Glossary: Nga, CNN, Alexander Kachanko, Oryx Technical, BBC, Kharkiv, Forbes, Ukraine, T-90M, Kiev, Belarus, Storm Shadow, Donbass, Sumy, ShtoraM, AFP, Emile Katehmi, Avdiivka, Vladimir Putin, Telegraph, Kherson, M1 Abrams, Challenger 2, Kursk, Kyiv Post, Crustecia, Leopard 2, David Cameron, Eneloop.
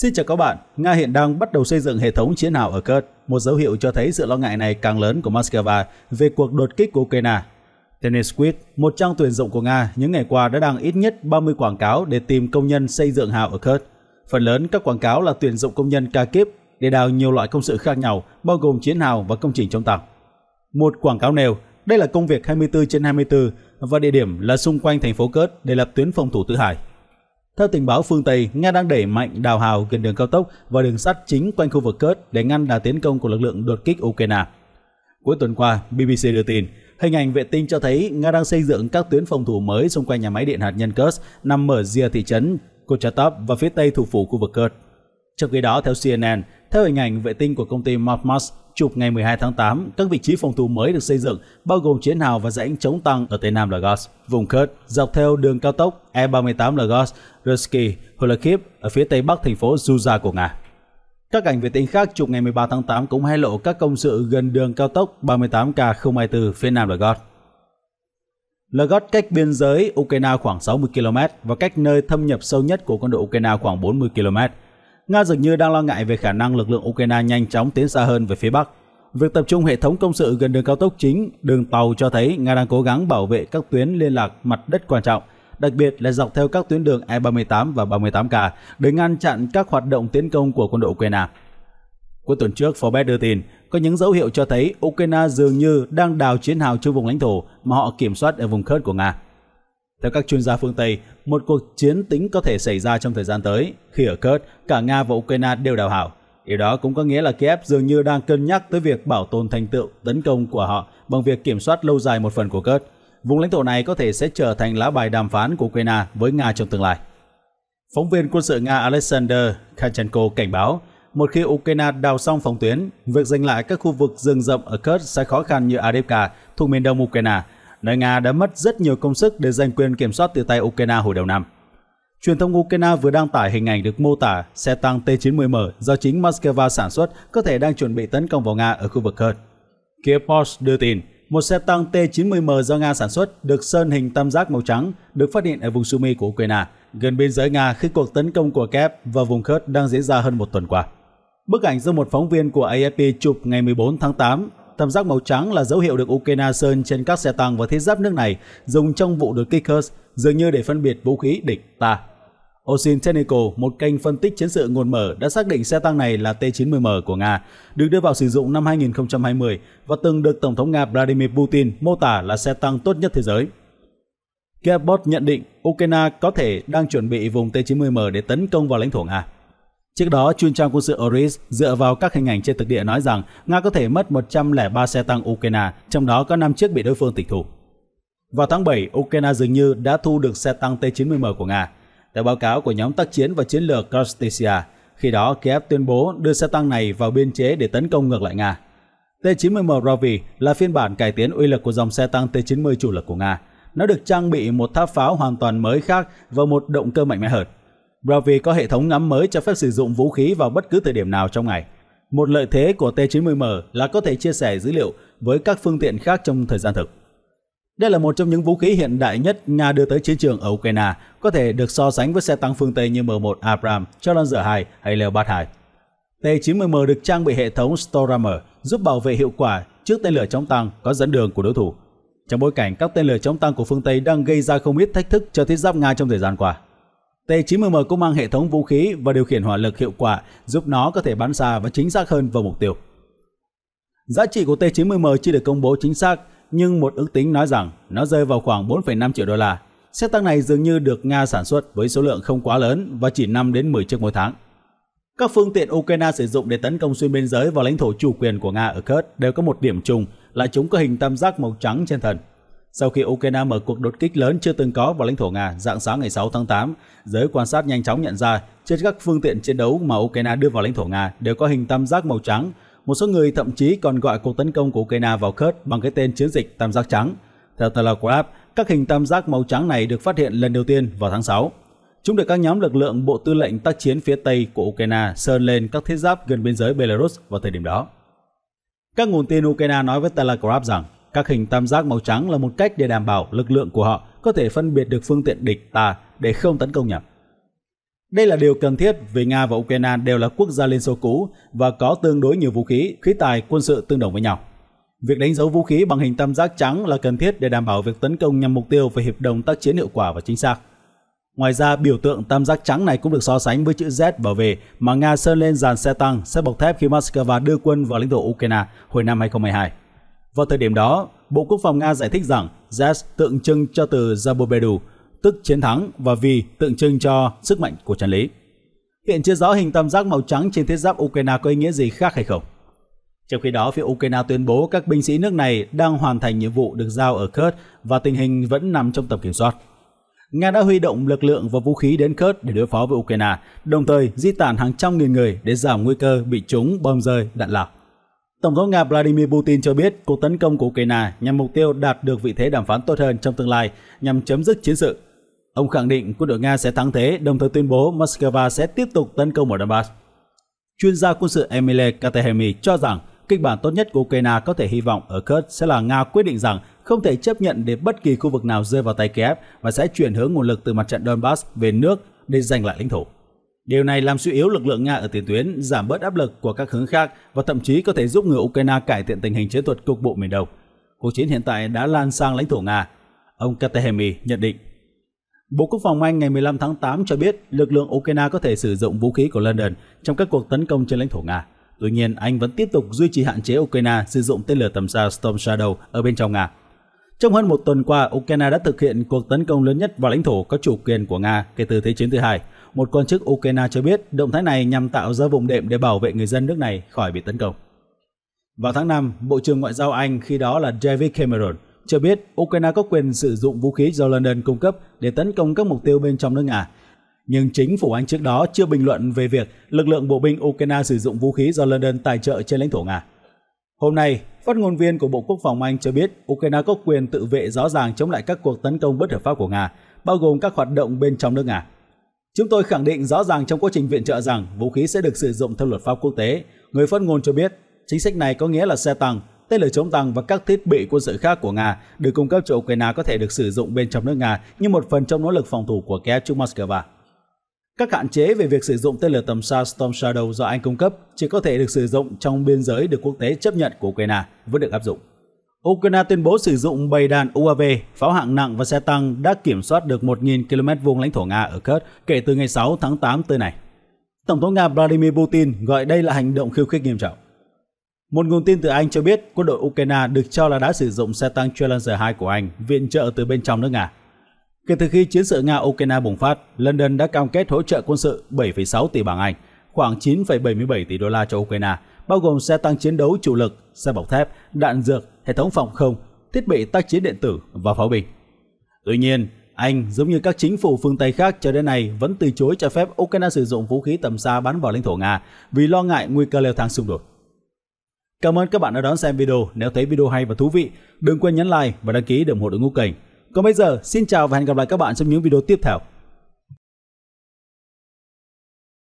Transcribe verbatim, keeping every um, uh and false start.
Xin chào các bạn, Nga hiện đang bắt đầu xây dựng hệ thống chiến hào ở Kursk, một dấu hiệu cho thấy sự lo ngại này càng lớn của Moscow về cuộc đột kích của Ukraine. Tennisquid, một trang tuyển dụng của Nga, những ngày qua đã đăng ít nhất ba mươi quảng cáo để tìm công nhân xây dựng hào ở Kursk. Phần lớn các quảng cáo là tuyển dụng công nhân Kharkiv để đào nhiều loại công sự khác nhau, bao gồm chiến hào và công trình chống tăng. Một quảng cáo nêu, đây là công việc hai mươi tư trên hai mươi tư và địa điểm là xung quanh thành phố Kursk để lập tuyến phòng thủ thứ hai. Theo tình báo phương Tây, Nga đang đẩy mạnh đào hào gần đường cao tốc và đường sắt chính quanh khu vực Kursk để ngăn đà tiến công của lực lượng đột kích Ukraine. Cuối tuần qua, B B C đưa tin, hình ảnh vệ tinh cho thấy Nga đang xây dựng các tuyến phòng thủ mới xung quanh nhà máy điện hạt nhân Kursk nằm ở rìa thị trấn Kochatov và phía tây thủ phủ khu vực Kursk. Trong khi đó, theo C N N, theo hình ảnh vệ tinh của công ty Mosmos chụp ngày mười hai tháng tám, các vị trí phòng thủ mới được xây dựng bao gồm chiến hào và rãnh chống tăng ở tây nam Lagos, vùng Kursk dọc theo đường cao tốc E ba mươi tám Lagos, Russki, Holakhiv ở phía tây bắc thành phố Zuza của Nga. Các ảnh vệ tinh khác chụp ngày mười ba tháng tám cũng hay lộ các công sự gần đường cao tốc ba mươi tám K không hai tư phía nam Lagos. Lagos cách biên giới Ukraine khoảng sáu mươi ki lô mét và cách nơi thâm nhập sâu nhất của quân đội Ukraine khoảng bốn mươi ki lô mét. Nga dường như đang lo ngại về khả năng lực lượng Ukraine nhanh chóng tiến xa hơn về phía Bắc. Việc tập trung hệ thống công sự gần đường cao tốc chính, đường tàu cho thấy Nga đang cố gắng bảo vệ các tuyến liên lạc mặt đất quan trọng, đặc biệt là dọc theo các tuyến đường E ba mươi tám và ba mươi tám K để ngăn chặn các hoạt động tiến công của quân đội Ukraine. Cuối tuần trước, Forbes đưa tin, có những dấu hiệu cho thấy Ukraine dường như đang đào chiến hào trong vùng lãnh thổ mà họ kiểm soát ở vùng Kursk của Nga. Theo các chuyên gia phương Tây, một cuộc chiến tính có thể xảy ra trong thời gian tới, khi ở Kursk, cả Nga và Ukraine đều đào hào. Điều đó cũng có nghĩa là Kiev dường như đang cân nhắc tới việc bảo tồn thành tựu tấn công của họ bằng việc kiểm soát lâu dài một phần của Kursk. Vùng lãnh thổ này có thể sẽ trở thành lá bài đàm phán của Ukraine với Nga trong tương lai. Phóng viên quân sự Nga Alexander Kachanko cảnh báo, một khi Ukraine đào xong phòng tuyến, việc giành lại các khu vực rừng rậm ở Kursk sẽ khó khăn như Avdiivka thuộc miền đông Ukraine, nơi Nga đã mất rất nhiều công sức để giành quyền kiểm soát từ tay Ukraine hồi đầu năm. Truyền thông Ukraine vừa đăng tải hình ảnh được mô tả xe tăng T chín mươi M do chính Moscow sản xuất có thể đang chuẩn bị tấn công vào Nga ở khu vực Kursk. Kyiv Post đưa tin, một xe tăng T chín mươi M do Nga sản xuất được sơn hình tam giác màu trắng được phát hiện ở vùng Sumy của Ukraine, gần biên giới Nga khi cuộc tấn công của Kiev và vùng Kursk đang diễn ra hơn một tuần qua. Bức ảnh do một phóng viên của A F P chụp ngày mười bốn tháng tám, tam giác màu trắng là dấu hiệu được Ukraine sơn trên các xe tăng và thiết giáp nước này dùng trong vụ đột kích Kursk, dường như để phân biệt vũ khí địch ta. Oryx Technical, một kênh phân tích chiến sự nguồn mở, đã xác định xe tăng này là T chín mươi M của Nga, được đưa vào sử dụng năm hai nghìn không trăm hai mươi và từng được Tổng thống Nga Vladimir Putin mô tả là xe tăng tốt nhất thế giới. Kiev nhận định Ukraine có thể đang chuẩn bị vùng T chín mươi M để tấn công vào lãnh thổ Nga. Trước đó, chuyên trang quân sự Oryx dựa vào các hình ảnh trên thực địa nói rằng Nga có thể mất một trăm lẻ ba xe tăng Ukraine, trong đó có năm chiếc bị đối phương tịch thu. Vào tháng bảy, Ukraine dường như đã thu được xe tăng T chín mươi M của Nga. Theo báo cáo của nhóm tác chiến và chiến lược Crustecia, khi đó Kiev tuyên bố đưa xe tăng này vào biên chế để tấn công ngược lại Nga. T chín mươi M Ravi là phiên bản cải tiến uy lực của dòng xe tăng T chín mươi chủ lực của Nga. Nó được trang bị một tháp pháo hoàn toàn mới khác và một động cơ mạnh mẽ hơn. Ravi có hệ thống ngắm mới cho phép sử dụng vũ khí vào bất cứ thời điểm nào trong ngày. Một lợi thế của T chín mươi M là có thể chia sẻ dữ liệu với các phương tiện khác trong thời gian thực. Đây là một trong những vũ khí hiện đại nhất Nga đưa tới chiến trường ở Ukraine, có thể được so sánh với xe tăng phương Tây như M một Abrams, Challenger hai hay Leopard hai. T chín mươi M được trang bị hệ thống ShtoraM giúp bảo vệ hiệu quả trước tên lửa chống tăng có dẫn đường của đối thủ. Trong bối cảnh các tên lửa chống tăng của phương Tây đang gây ra không ít thách thức cho thiết giáp Nga trong thời gian qua, T chín mươi M cũng mang hệ thống vũ khí và điều khiển hỏa lực hiệu quả giúp nó có thể bắn xa và chính xác hơn vào mục tiêu. Giá trị của T chín mươi M chưa được công bố chính xác, nhưng một ước tính nói rằng nó rơi vào khoảng bốn phẩy năm triệu đô la. Xe tăng này dường như được Nga sản xuất với số lượng không quá lớn và chỉ năm đến mười chiếc mỗi tháng. Các phương tiện Ukraine sử dụng để tấn công xuyên biên giới vào lãnh thổ chủ quyền của Nga ở Kursk đều có một điểm chung là chúng có hình tam giác màu trắng trên thân. Sau khi Ukraine mở cuộc đột kích lớn chưa từng có vào lãnh thổ Nga rạng sáng ngày sáu tháng tám, giới quan sát nhanh chóng nhận ra trên các phương tiện chiến đấu mà Ukraine đưa vào lãnh thổ Nga đều có hình tam giác màu trắng. Một số người thậm chí còn gọi cuộc tấn công của Ukraine vào Kursk bằng cái tên chiến dịch tam giác trắng. Theo Telegraph, các hình tam giác màu trắng này được phát hiện lần đầu tiên vào tháng sáu. Chúng được các nhóm lực lượng Bộ Tư lệnh tác chiến phía Tây của Ukraine sơn lên các thiết giáp gần biên giới Belarus vào thời điểm đó. Các nguồn tin Ukraine nói với Telegraph rằng các hình tam giác màu trắng là một cách để đảm bảo lực lượng của họ có thể phân biệt được phương tiện địch ta để không tấn công nhầm. Đây là điều cần thiết vì Nga và Ukraine đều là quốc gia Liên Xô cũ và có tương đối nhiều vũ khí, khí tài, quân sự tương đồng với nhau. Việc đánh dấu vũ khí bằng hình tam giác trắng là cần thiết để đảm bảo việc tấn công nhằm mục tiêu về hiệp đồng tác chiến hiệu quả và chính xác. Ngoài ra, biểu tượng tam giác trắng này cũng được so sánh với chữ Z bảo vệ mà Nga sơn lên dàn xe tăng, xe bọc thép khi Moscow đưa quân vào lãnh thổ Ukraine hồi năm hai không hai hai. Vào thời điểm đó, Bộ Quốc phòng Nga giải thích rằng Z tượng trưng cho từ Zabobedu, tức chiến thắng, và vì tượng trưng cho sức mạnh của chân lý. Hiện chưa rõ hình tam giác màu trắng trên thiết giáp Ukraine có ý nghĩa gì khác hay không. Trong khi đó, phía Ukraine tuyên bố các binh sĩ nước này đang hoàn thành nhiệm vụ được giao ở Kherson và tình hình vẫn nằm trong tầm kiểm soát. Nga đã huy động lực lượng và vũ khí đến Kherson để đối phó với Ukraine, đồng thời di tản hàng trăm nghìn người để giảm nguy cơ bị trúng bom rơi, đạn lạc. Tổng thống Nga Vladimir Putin cho biết cuộc tấn công của Ukraine nhằm mục tiêu đạt được vị thế đàm phán tốt hơn trong tương lai nhằm chấm dứt chiến sự. Ông khẳng định quân đội Nga sẽ thắng thế, đồng thời tuyên bố Moscow sẽ tiếp tục tấn công ở Donbass. Chuyên gia quân sự Emile Katehmi cho rằng kịch bản tốt nhất của Ukraine có thể hy vọng ở Kherson sẽ là Nga quyết định rằng không thể chấp nhận để bất kỳ khu vực nào rơi vào tay Kiev và sẽ chuyển hướng nguồn lực từ mặt trận Donbass về nước để giành lại lãnh thổ. Điều này làm suy yếu lực lượng Nga ở tiền tuyến, giảm bớt áp lực của các hướng khác và thậm chí có thể giúp người Ukraine cải thiện tình hình chiến thuật cục bộ miền Đông. Cuộc chiến hiện tại đã lan sang lãnh thổ Nga, ông Katehmi nhận định. Bộ Quốc phòng Anh ngày mười lăm tháng tám cho biết lực lượng Ukraine có thể sử dụng vũ khí của London trong các cuộc tấn công trên lãnh thổ Nga. Tuy nhiên, Anh vẫn tiếp tục duy trì hạn chế Ukraine sử dụng tên lửa tầm xa Storm Shadow ở bên trong Nga. Trong hơn một tuần qua, Ukraine đã thực hiện cuộc tấn công lớn nhất vào lãnh thổ có chủ quyền của Nga kể từ Thế chiến thứ hai. Một quan chức Ukraine cho biết động thái này nhằm tạo ra vùng đệm để bảo vệ người dân nước này khỏi bị tấn công. Vào tháng năm, Bộ trưởng Ngoại giao Anh khi đó là David Cameron cho biết Ukraine có quyền sử dụng vũ khí do London cung cấp để tấn công các mục tiêu bên trong nước Nga. Nhưng chính phủ Anh trước đó chưa bình luận về việc lực lượng bộ binh Ukraine sử dụng vũ khí do London tài trợ trên lãnh thổ Nga. Hôm nay, phát ngôn viên của Bộ Quốc phòng Anh cho biết Ukraine có quyền tự vệ rõ ràng chống lại các cuộc tấn công bất hợp pháp của Nga, bao gồm các hoạt động bên trong nước Nga. Chúng tôi khẳng định rõ ràng trong quá trình viện trợ rằng vũ khí sẽ được sử dụng theo luật pháp quốc tế, người phát ngôn cho biết. Chính sách này có nghĩa là xe tăng, tên lửa chống tăng và các thiết bị quân sự khác của Nga được cung cấp cho Ukraine có thể được sử dụng bên trong nước Nga như một phần trong nỗ lực phòng thủ của Kiev trước Moscow. Các hạn chế về việc sử dụng tên lửa tầm xa Storm Shadow do Anh cung cấp chỉ có thể được sử dụng trong biên giới được quốc tế chấp nhận của Ukraine vẫn được áp dụng. Ukraine tuyên bố sử dụng bảy đạn U A V, pháo hạng nặng và xe tăng đã kiểm soát được một nghìn ki lô mét vuông lãnh thổ Nga ở Kherson kể từ ngày sáu tháng tám tới này. Tổng thống Nga Vladimir Putin gọi đây là hành động khiêu khích nghiêm trọng. Một nguồn tin từ Anh cho biết quân đội Ukraine được cho là đã sử dụng xe tăng Challenger hai của Anh viện trợ từ bên trong nước Nga. Kể từ khi chiến sự Nga-Ukraine bùng phát, London đã cam kết hỗ trợ quân sự bảy phẩy sáu tỷ bảng Anh, khoảng chín phẩy bảy mươi bảy tỷ đô la cho Ukraine, bao gồm xe tăng chiến đấu chủ lực, xe bọc thép, đạn dược, hệ thống phòng không, thiết bị tác chiến điện tử và pháo binh. Tuy nhiên, Anh giống như các chính phủ phương Tây khác cho đến nay vẫn từ chối cho phép Ukraine sử dụng vũ khí tầm xa bắn vào lãnh thổ Nga vì lo ngại nguy cơ leo thang xung đột. Cảm ơn các bạn đã đón xem video. Nếu thấy video hay và thú vị, đừng quên nhấn like và đăng ký để ủng hộ đội ngũ kênh. Còn bây giờ, xin chào và hẹn gặp lại các bạn trong những video tiếp theo.